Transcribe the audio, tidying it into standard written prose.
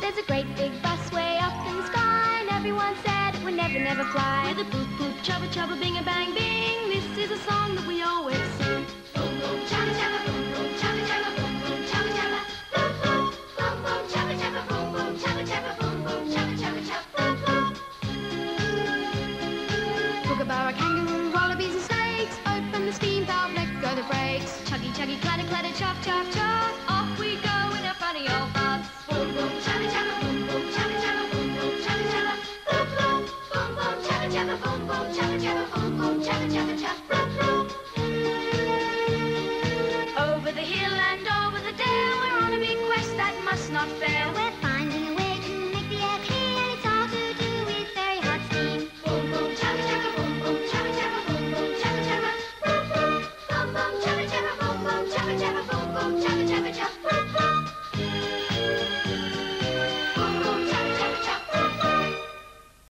There's a great big bus way up in the sky, and everyone said it would never, never fly. With a boop, boop, chubba, chubba, bing, a bang, bing, this is a song that we always sing. Boom, boom, chubba, chubba, boom, boom, chubba, chubba, boom, boom, chubba, chubba, boom, boom, boom, boom, chubba, chubba, boom, boom, chubba, chubba, boom, boom, chubba, chubba, chubba, boom, boom. Kookaburra, kangaroo, wallabies and snakes, open the steam valve, let go the brakes. Chuggy, chuggy, clatter, clatter, chop, chop, chop.